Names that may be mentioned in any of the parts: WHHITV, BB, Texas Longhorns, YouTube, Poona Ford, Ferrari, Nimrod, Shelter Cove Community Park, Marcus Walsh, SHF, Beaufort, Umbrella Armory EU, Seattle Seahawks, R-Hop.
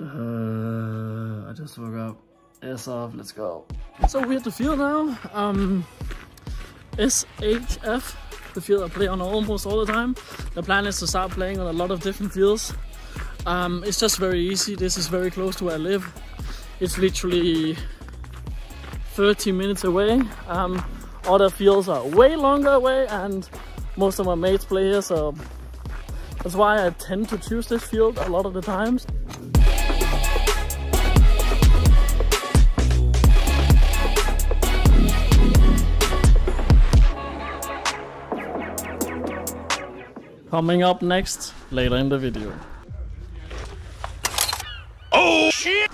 I just woke up. Ass off, let's go. So we have the field now. SHF, the field I play on almost all the time. The plan is to start playing on a lot of different fields. It's just very easy. This is very close to where I live. It's literally 30 minutes away. Other fields are way longer away and most of my mates play here, so that's why I tend to choose this field a lot of the times. Coming up next, later in the video. Oh shit!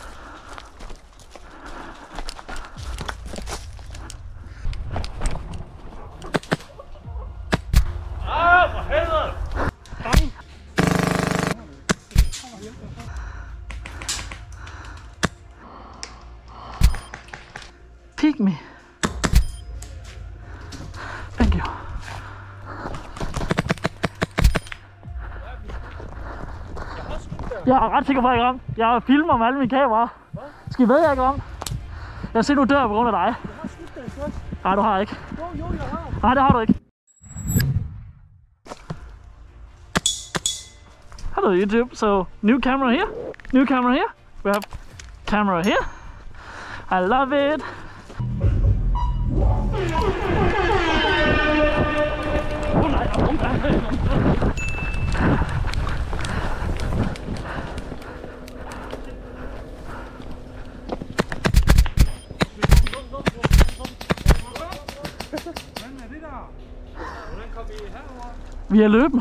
Pick me. Thank you. Jeg er ret sikker på, at jeg er om. Jeg filmer med alle mine kameraer. Skal I ved, at jeg er om? Jeg ser, du dør på grund af dig. Jeg har skudt dig først. Nej, du har ikke. Jo, jeg har. Nej, det har du ikke. Hello YouTube. So, new camera here. New camera here. We have camera here. I love it. Vi er løben.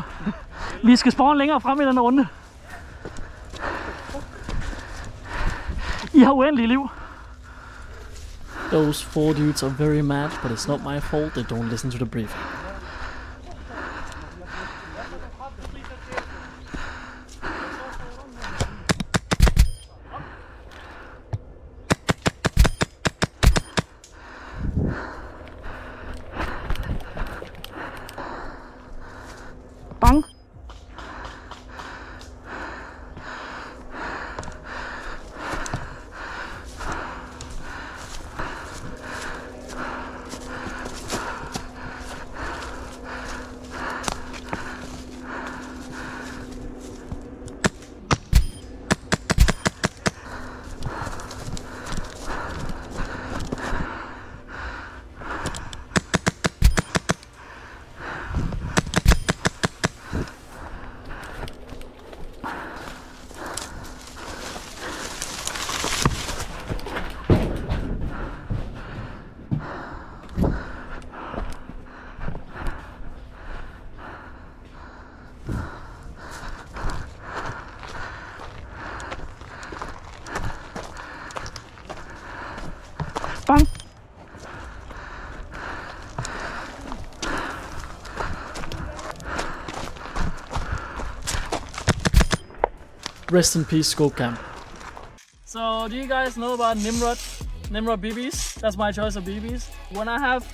Vi skal spawne længere frem i denne runde. I har uendelige liv. Those four dudes are very mad, but it's not my fault they don't listen to the briefing. Bang! Bang! Rest in peace, Scope Camp. So, do you guys know about Nimrod? Nimrod BBs? That's my choice of BBs. When I have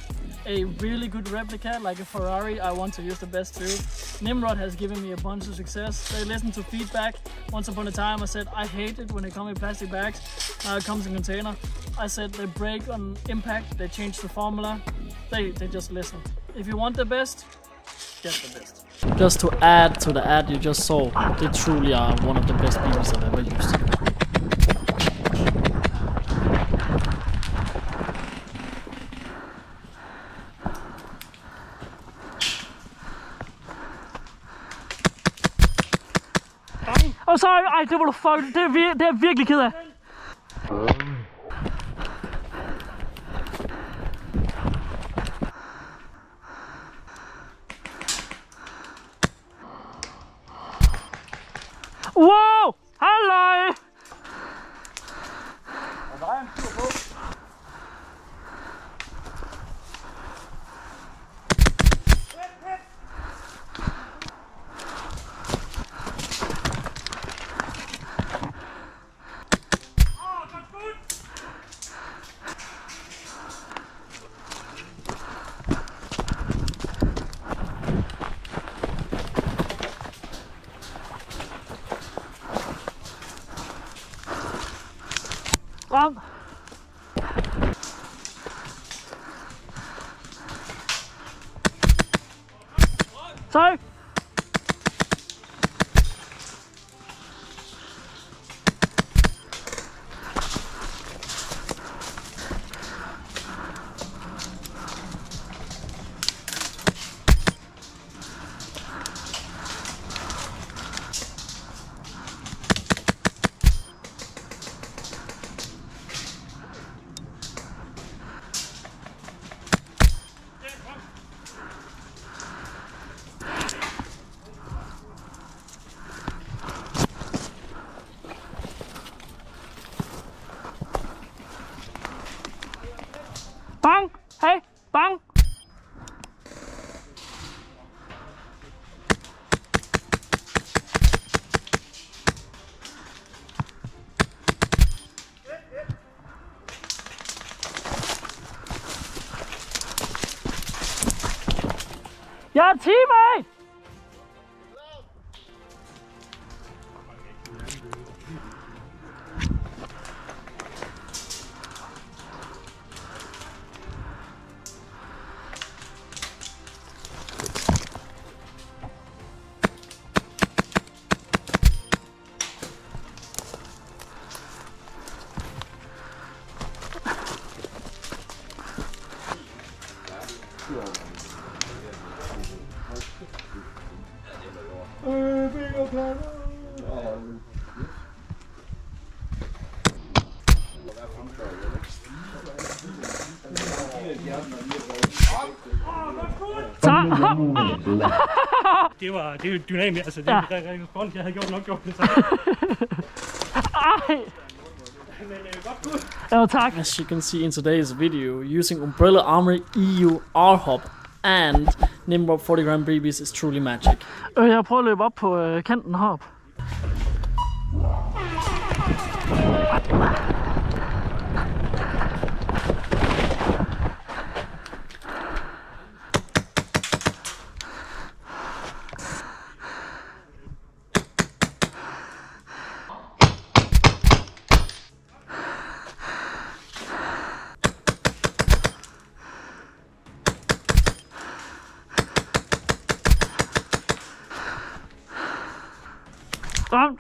a really good replica, like a Ferrari, I want to use the best too. Nimrod has given me a bunch of success. They listen to feedback. Once upon a time I said I hate it when they come in plastic bags. Now it comes in container. I said they break on impact, they change the formula, they just listen. If you want the best, get the best. Just to add to the ad you just saw, they truly are one of the best BBs I've ever used. Oh, sorry, ej, det var du fuck, det er virkelig ked af. Wow! Halløj! strong. So, your teammate! Det er jo dynamisk, altså det er jo godt, jeg havde gjort nok gjort det så. Ej! Oh, tak. As you can see in today's video, using Umbrella Armory EU R-Hop and Nimrod 40 gram BBs is truly magic. Jeg prøver at løbe op på kanten herop. Down.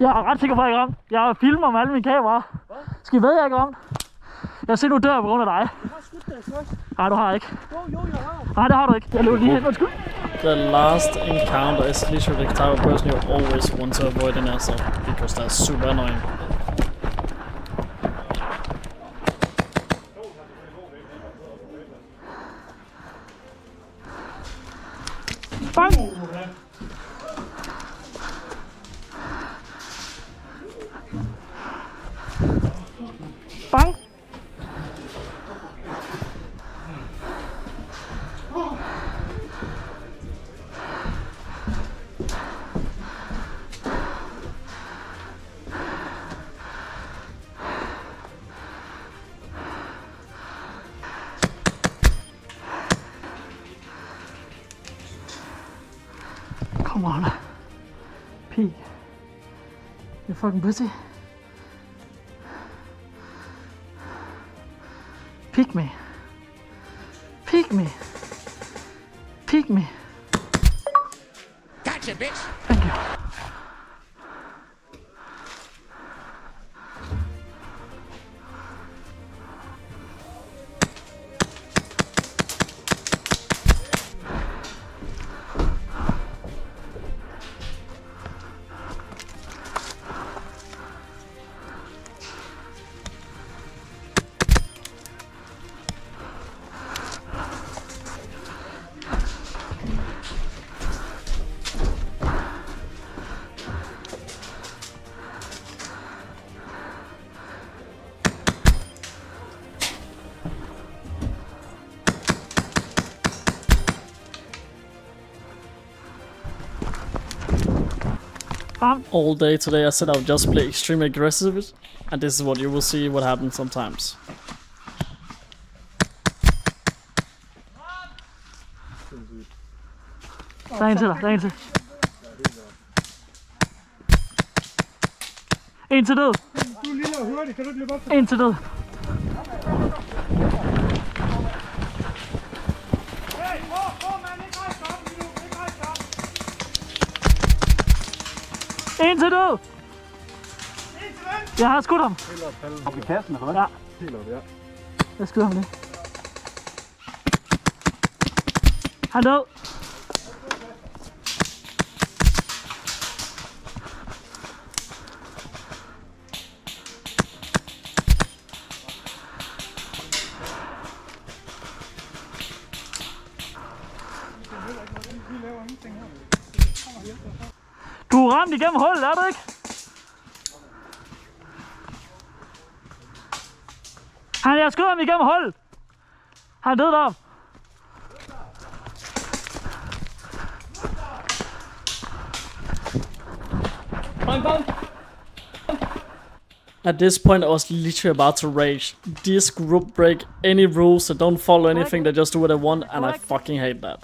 Jeg er ret sikker på, at jeg er Jeg filmer med alle mine kameraer. Hvad? Skal I ved, at jeg er gramt? Jeg ser, du dør på grund af dig. Jeg har skudt dig, så. Nej, du har ikke. Jo, jeg har. Nej, det har du ikke. Jeg løb lige hen. Undskyld. The last encounter is literally the type of person you always want to avoid an assault because that's super annoying. Come on, P. You fucking pussy. Pick me. Pick me. Pick me. Gotcha, bitch. Thank you. All day today I said I would just play extremely aggressive, and this is what you will see what happens sometimes. En til død. En til død! Jeg har skudt ham. Op i kassen, eller hvad? Ja. Helt op, ja. Jeg skyder ham lige. Han er død. Du ramte igennem hullet, er det ikke? Jeg skød ham igennem hullet! Han er død deroppe! At this point I was literally about to rage. This group break any rules, they don't follow anything, they just do what they want, and I fucking hate that.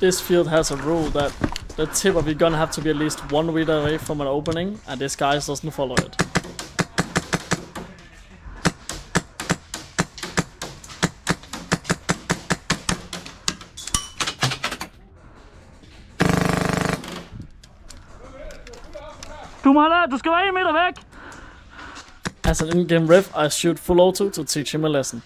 This field has a rule that the tip of your gun have to be at least 1 meter away from an opening, and this guy doesn't follow it. Du skal være 1 meter væk! As an in-game ref, I shoot full auto to teach him a lesson.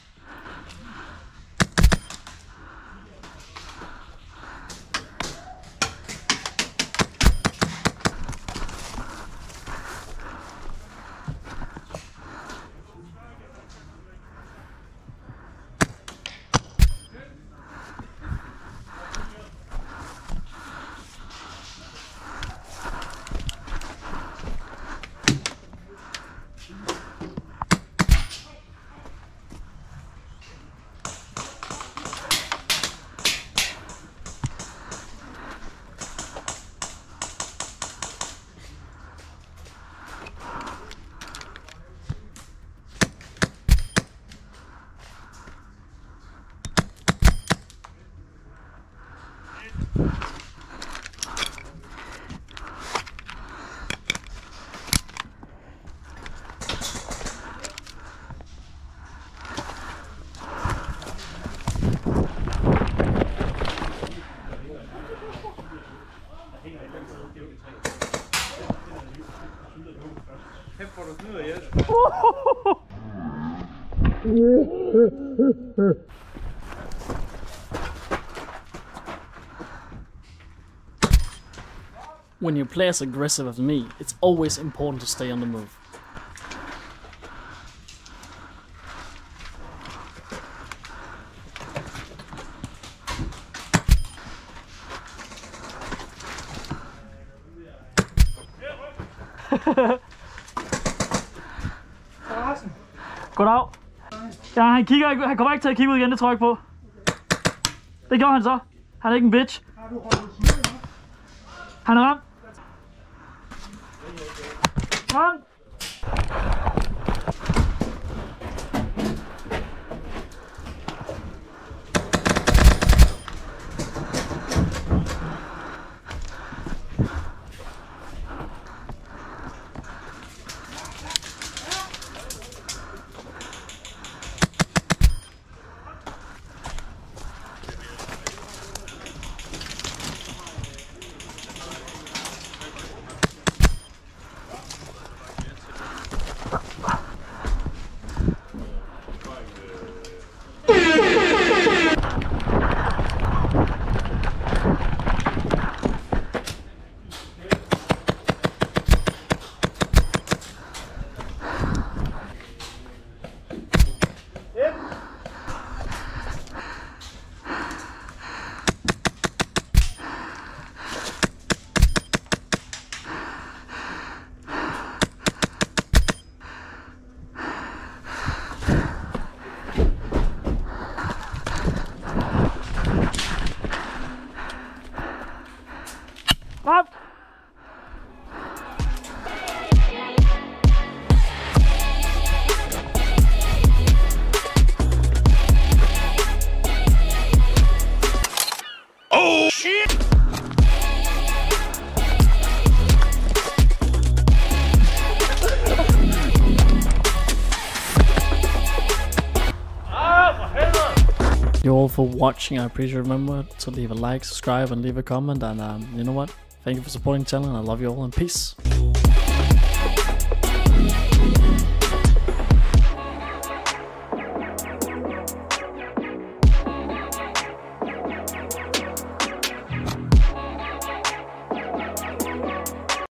When you play as aggressive as me, it's always important to stay on the move. Goddag. Ja, han kommer ikke til at kigge ud igen, det tror jeg ikke på. Det gjorde han så. Han er ikke en bitch. Han er ramt. Kom! You're all for watching. I appreciate it. Remember to leave a like, subscribe, and leave a comment. And you know what? Thank you for supporting the channel. And I love you all. And peace.